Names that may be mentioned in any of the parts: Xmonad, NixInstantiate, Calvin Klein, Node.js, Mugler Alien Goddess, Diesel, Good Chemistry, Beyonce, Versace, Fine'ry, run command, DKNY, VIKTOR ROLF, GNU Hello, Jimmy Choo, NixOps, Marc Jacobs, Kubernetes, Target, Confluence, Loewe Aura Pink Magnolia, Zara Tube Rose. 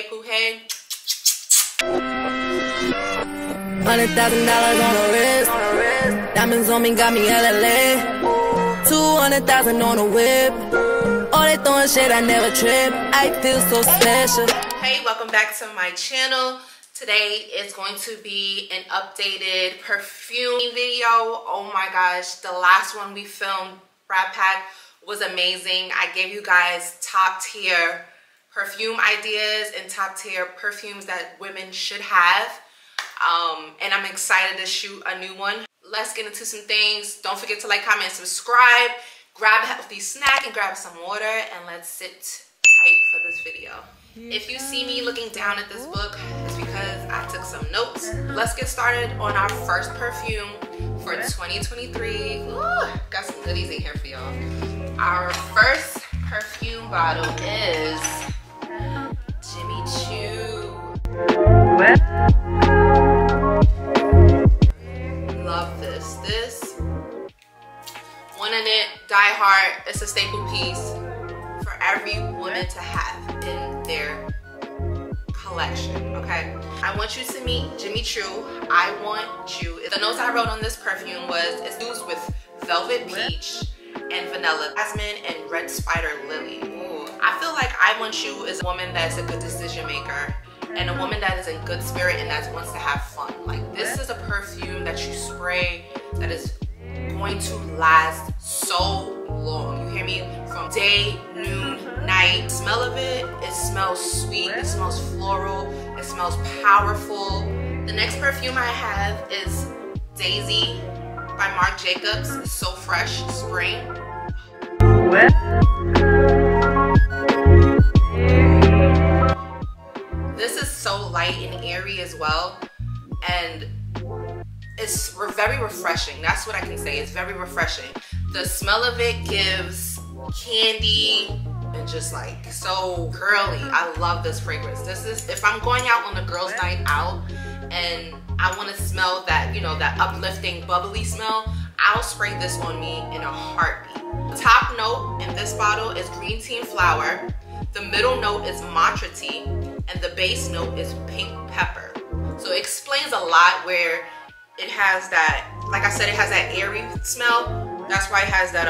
Hey Pooh, hey. $100,000 on the wrist. Diamonds on me got me LLA. 200,000 on the whip. All they throwing shit, I never trip. I feel so special. Hey, welcome back to my channel. Today is going to be an updated perfume video. Oh my gosh, the last one we filmed, Brad Pack, was amazing. I gave you guys top tier perfume ideas and top tier perfumes that women should have. And I'm excited to shoot a new one. Let's get into some things. Don't forget to like, comment, subscribe, grab a healthy snack and grab some water, and let's sit tight for this video. If you see me looking down at this book, it's because I took some notes. Let's get started on our first perfume for 2023. Ooh, got some goodies in here for y'all. Our first perfume bottle is Jimmy Choo. Love this. This one in it, die hard. It's a staple piece for every woman to have in their collection, okay? I want you to meet Jimmy Choo. I want you. The notes I wrote on this perfume was it's used with velvet peach and vanilla jasmine and red spider lily. Ooh. I feel like I want you is a woman that's a good decision maker and a woman that is in good spirit and that wants to have fun. Like, this is a perfume that you spray that is going to last so long. You hear me? From day, noon, night. The smell of it, it smells sweet, it smells floral, it smells powerful. The next perfume I have is Daisy by Marc Jacobs. It's so fresh, spring. This is so light and airy as well, and it's very refreshing. That's what I can say. It's very refreshing. The smell of it gives candy and just like so girly. I love this fragrance. This is, if I'm going out on a girls' night out and I want to smell that, you know, that uplifting bubbly smell, I'll spray this on me in a heartbeat. The top note in this bottle is green tea and flower. The middle note is matcha tea and the base note is pink pepper. So it explains a lot where it has that, like I said, it has that airy smell. That's why it has that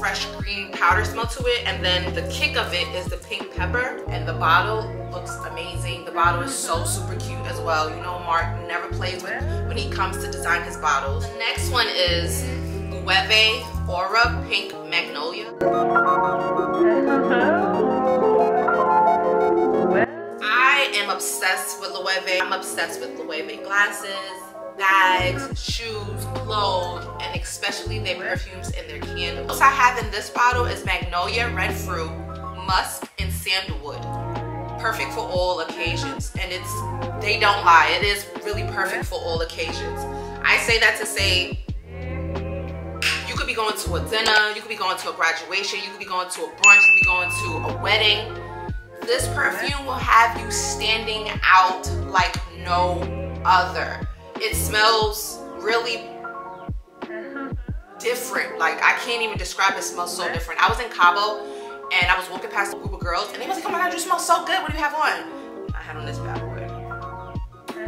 fresh green powder smell to it. And then the kick of it is the pink pepper. And the bottle looks amazing. The bottle is so super cute as well. You know, Marc never plays when he comes to design his bottles. The next one is Loewe Aura Pink Magnolia. I am obsessed with Loewe. I'm obsessed with Loewe glasses, bags, shoes, clothes, and especially their perfumes and their candles. What I have in this bottle is magnolia, red fruit, musk, and sandalwood. Perfect for all occasions, and it's, they don't lie. It is really perfect for all occasions. I say that to say you could be going to a dinner, you could be going to a graduation, you could be going to a brunch, you could be going to a wedding. This perfume will have you standing out like no other. It smells really different. Like, I can't even describe it. It smells so different. I was in Cabo and I was walking past a group of girls and they was like, oh my God, you smell so good. What do you have on? I had on this bad boy.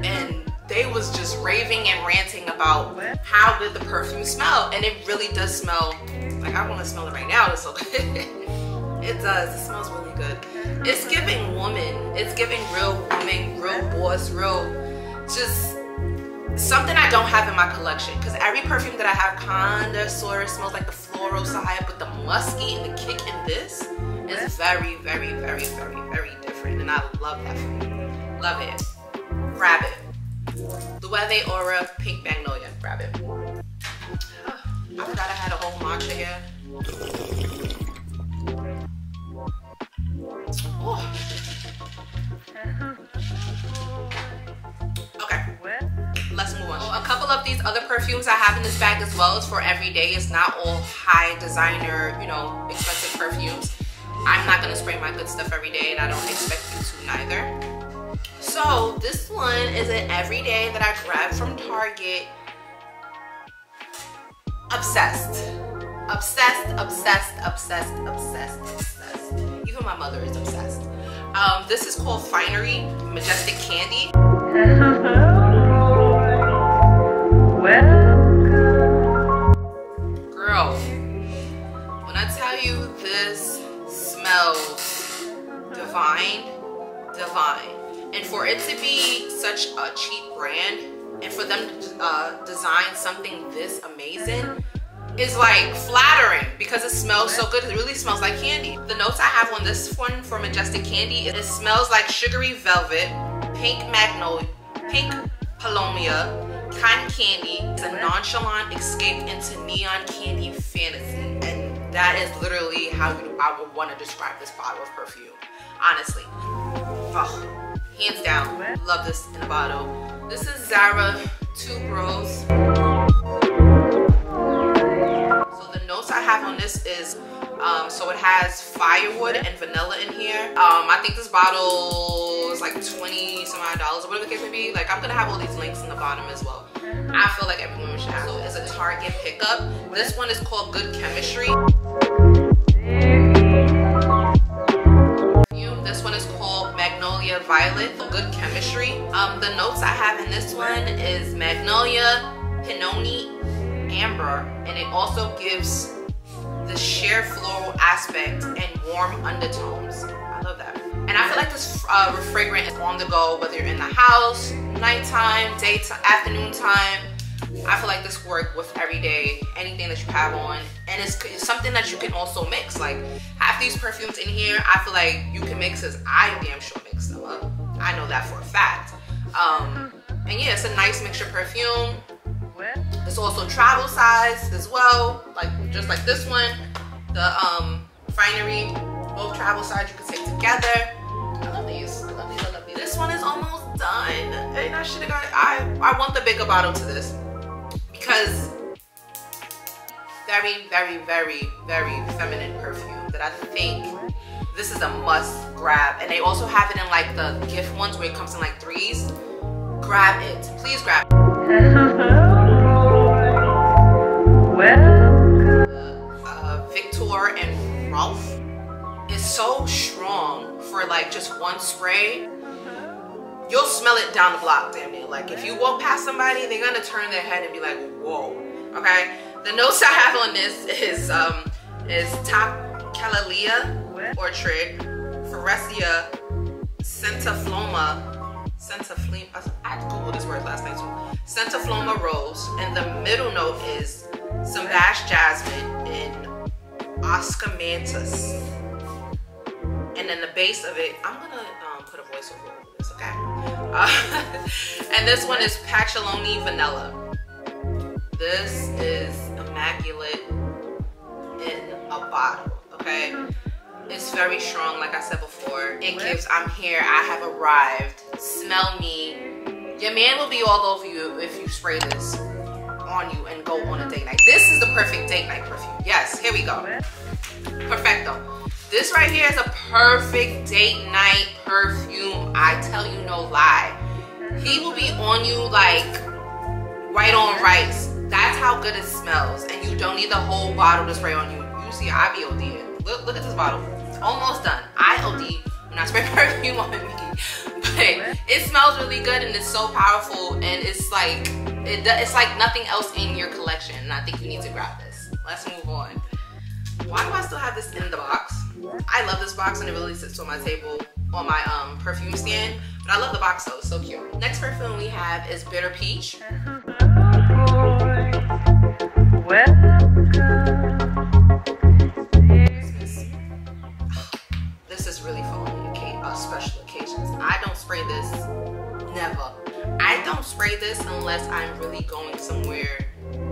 And they was just raving and ranting about how good the perfume smell. And it really does smell, like, I want to smell it right now. It's so good. It does. It smells really good. It's giving woman. It's giving real woman, real boss, real just something I don't have in my collection, because every perfume that I have kinda sort of smells like the floral side, but the musky and the kick in this is very, very, very, very, very different, and I love that for me. Love it. Grab it. Loewe Aura Pink Magnolia. Grab it. I forgot I had a whole matcha here. Ooh. Okay. Let's move on. A couple of these other perfumes I have in this bag as well is for everyday. It's not all high designer, you know, expensive perfumes. I'm not gonna spray my good stuff every day, and I don't expect you to neither. So this one is an everyday that I grabbed from Target. Obsessed. Obsessed, obsessed, obsessed, obsessed, obsessed. Even my mother is obsessed. This is called Fine'ry Majestic Candy. Hello. Welcome. Girl, when I tell you this smells divine, divine. And for it to be such a cheap brand and for them to design something this amazing, is like flattering because it smells so good. It really smells like candy. The notes I have on this one for Majestic Candy, it smells like sugary velvet, pink magnolia, pink palomia, cotton candy. It's a nonchalant escape into neon candy fantasy. And that is literally how I would want to describe this bottle of perfume, honestly. Oh, hands down, love this in a bottle. This is Zara Tube Rose. I have on this is so it has firewood and vanilla in here. I think this bottle is like $20 some odd or whatever the case may be. Like, I'm gonna have all these links in the bottom as well. I feel like every woman should have. So it's a Target pickup. This one is called Good Chemistry. This one is called Magnolia Violet. So Good Chemistry. The notes I have in this one is magnolia, pinoni, amber, and it also gives the sheer floral aspect and warm undertones. I love that. And I feel like this fragrance is on the go, whether you're in the house, nighttime, daytime, afternoon time. I feel like this works with everyday, anything that you have on. And it's something that you can also mix. Like, half these perfumes in here, I feel like you can mix as I damn sure mix them up. I know that for a fact. And yeah, it's a nice mixture perfume. It's also travel size as well, like just like this one. The Fine'ry, both travel size, you can take together. I love these. I love these. I love these. This one is almost done, and I should have got. I want the bigger bottle to this because very, very, very, very feminine perfume that I think this is a must grab. And they also have it in like the gift ones where it comes in like threes. Grab it, please grab it. Victor and Ralph is so strong for like just one spray. You'll smell it down the block, damn near. Like, if you walk past somebody, they're gonna turn their head and be like, whoa. Okay, the notes I have on this is Top Calalia, Orchid, Forestia, Centafloma. I googled this word last night too. Centafloma Rose, and the middle note is some Vash Jasmine and Oscamanthus. And then the base of it, I'm gonna put a voiceover over this, okay? And this one is Pacciolini Vanilla. This is immaculate in a bottle, okay? It's very strong, like I said before. It gives, I'm here, I have arrived, smell me. Your man will be all over you if you spray this on you and go on a date night. This is the perfect date night perfume. Yes, here we go. Perfecto. This right here is a perfect date night perfume. I tell you no lie. He will be on you like right on rice. That's how good it smells. And you don't need the whole bottle to spray on you. You see, I be OD it. Look at this bottle. It's almost done. I OD when I spray perfume on me. But it smells really good and it's so powerful, and it's like it's like nothing else in your collection. And I think you need to grab this. Let's move on. Why do I still have this in the box? I love this box, and it really sits on my table on my perfume stand. But I love the box though. It's so cute. Next perfume we have is Bitter Peach. This unless I'm really going somewhere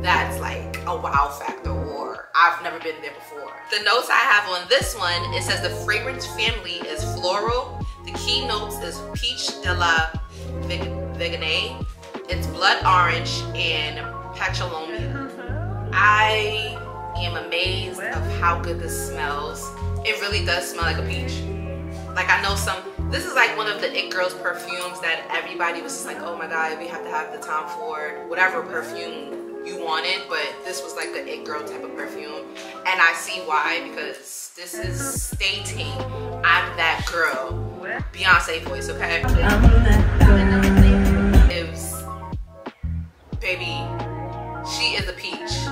that's like a wow factor or I've never been there before. The notes I have on this one, it says the fragrance family is floral. The key notes is peach de la Viganay, it's blood orange, and pachyolomia. I am amazed of how good this smells. It really does smell like a peach. Like, I know some, this is like one of the It Girls perfumes that everybody was just like, oh my God, we have to have the time for whatever perfume you wanted, but this was like the It Girl type of perfume. And I see why, because this is stating I'm that girl. her Beyonce voice, okay? Is, baby, she is a peach.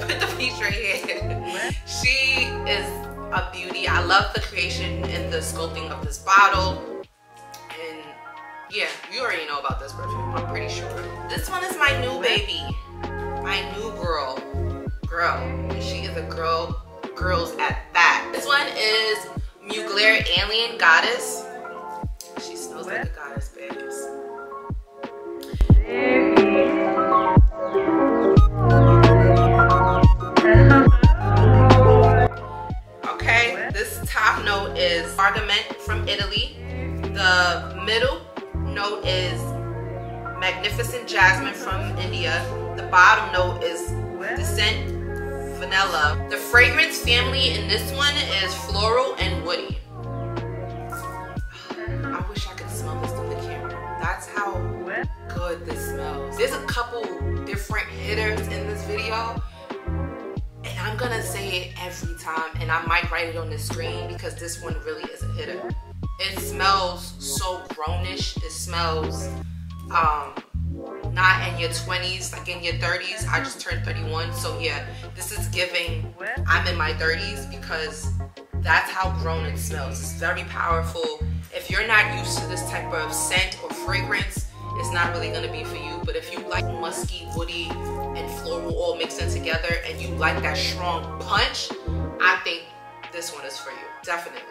Put the peach right here. She is a beauty. I love the creation and the sculpting of this bottle. Yeah, you already know about this perfume, I'm pretty sure. This one is my new baby, my new girl. She is a girl, girls at that. This one is Mugler Alien Goddess. She smells like a goddess, babes. Okay, this top note is Argomento from Italy. The middle note is Magnificent Jasmine from India. The bottom note is Descent Vanilla. The fragrance family in this one is floral and woody. I wish I could smell this through the camera. That's how good this smells. There's a couple different hitters in this video, and I'm gonna say it every time, and I might write it on the screen because this one really is a hitter. It smells so grownish. It smells not in your 20s, like in your 30s. I just turned 31, so yeah, this is giving I'm in my 30s because that's how grown it smells. It's very powerful. If you're not used to this type of scent or fragrance, it's not really gonna be for you. But if you like musky, woody, and floral all mixed in together, and you like that strong punch, I think this one is for you, definitely.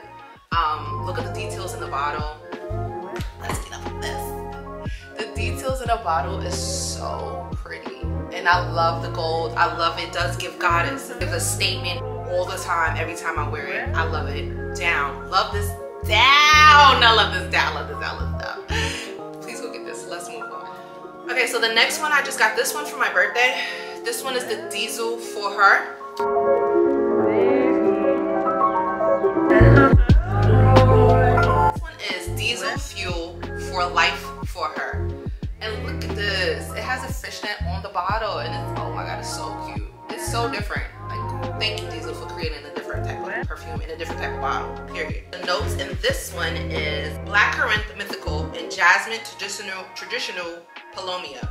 Look at the details in the bottle. Let's get up with this. The details in the bottle is so pretty, and I love the gold. I love it. Does give goddess. It gives a statement all the time. Every time I wear it, I love it. Down. Love this down. I love this down. Love this down. Love this down. Please go get this. Let's move on. Okay, so the next one, I just got this one for my birthday. This one is the Diesel for her. Life for her. And look at this, it has a fishnet on the bottle, and it's, oh my god, it's so cute. It's so different. Like, thank you, Diesel, for creating a different type of perfume in a different type of bottle, period. The notes in this one is black Corinth mythical and jasmine traditional polomia.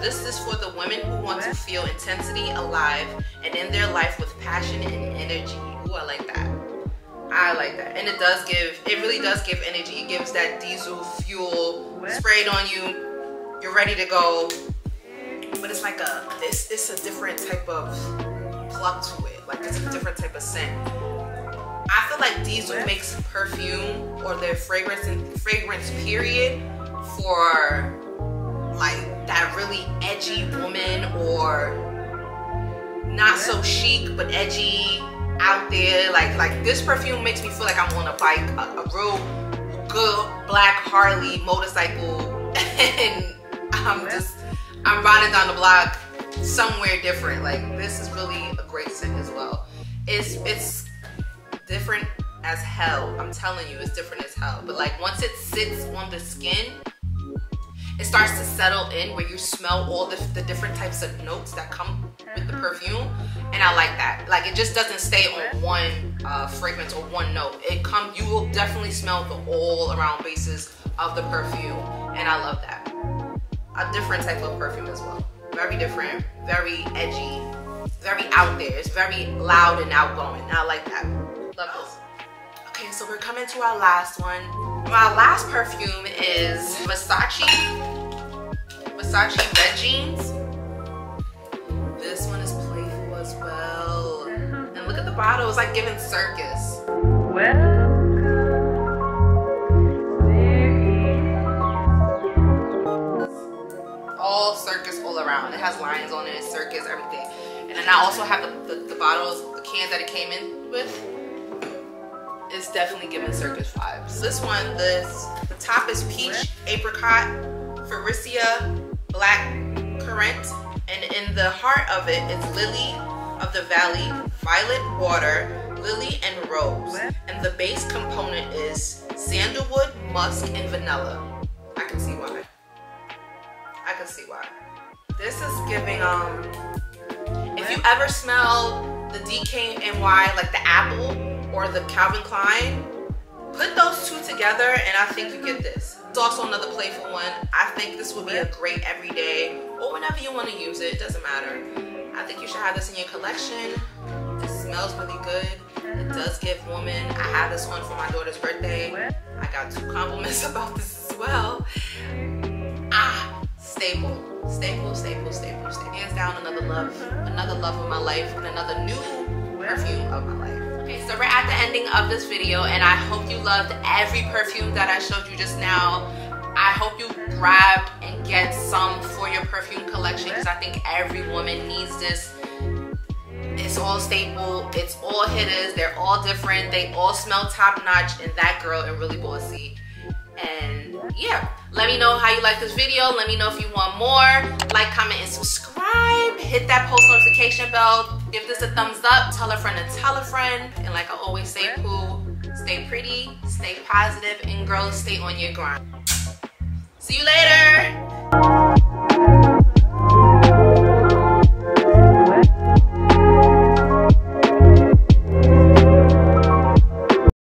This is for the women who want to feel intensity alive and in their life with passion and energy. Ooh, I like that. I like that, and it does give, it really does give energy. It gives that diesel fuel sprayed on you. You're ready to go, but it's like a, it's a different type of plug to it. Like, it's a different type of scent. I feel like Diesel makes perfume or their fragrance and fragrance period for like that really edgy woman, or not so chic but edgy. Out there, like this perfume makes me feel like I'm on a bike, a real good black Harley motorcycle, and I'm riding down the block somewhere different. Like, this is really a great scent as well. It's different as hell. I'm telling you, it's different as hell. But like, once it sits on the skin, it starts to settle in where you smell all the different types of notes that come with the perfume, and I like that. Like, it just doesn't stay on one fragrance or one note. You will definitely smell the all around basis of the perfume, and I love that. A different type of perfume as well. Very different, very edgy, very out there. It's very loud and outgoing, and I like that. Love this. Okay, so we're coming to our last one. My last perfume is Versace Red Jeans. This one is playful as well. And look at the bottle, it's like giving circus. All circus all around. It has lions on it, circus, everything. And then I also have the bottles, the can that it came in with. It's definitely giving circus vibes. This one, the top is peach, apricot, Furicea, black currant, and in the heart of it, it's lily of the valley, violet water, lily, and rose. And the base component is sandalwood, musk, and vanilla. I can see why. I can see why. This is giving, if you ever smell the DKNY, like the apple, or the Calvin Klein, Put those two together and I think you get this. It's also another playful one. I think this would be a great everyday or whenever you want to use it. It doesn't matter. I think you should have this in your collection. It smells really good. It does give women. I had this one for my daughter's birthday. I got two compliments about this as well. Staple. Hands down, another love of my life, and another new perfume of my life. Okay, so we're at the ending of this video, and I hope you loved every perfume that I showed you just now. I hope you grabbed and get some for your perfume collection, because I think every woman needs this. It's all staple, it's all hitters, they're all different, they all smell top-notch, and that girl is really bossy. And yeah, let me know how you like this video. Let me know if you want more. Like, comment, and subscribe. Hit that post notification bell. Give this a thumbs up. Tell a friend to tell a friend. And like I always say, cool, stay pretty, stay positive, and girls, stay on your grind. See you later.